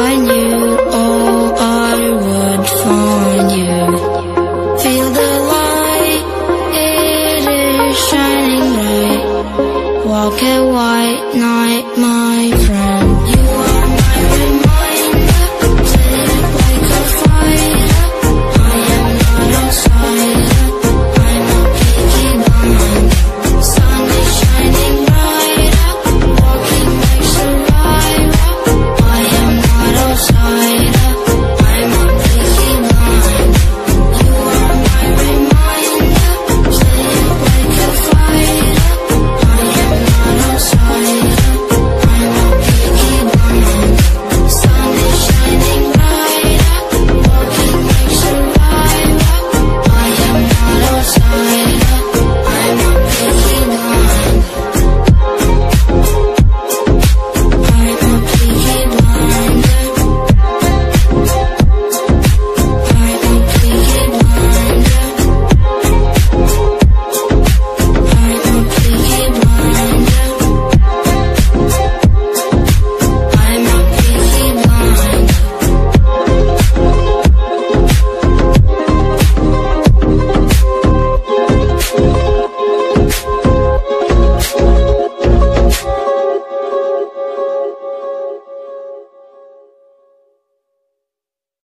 I knew all.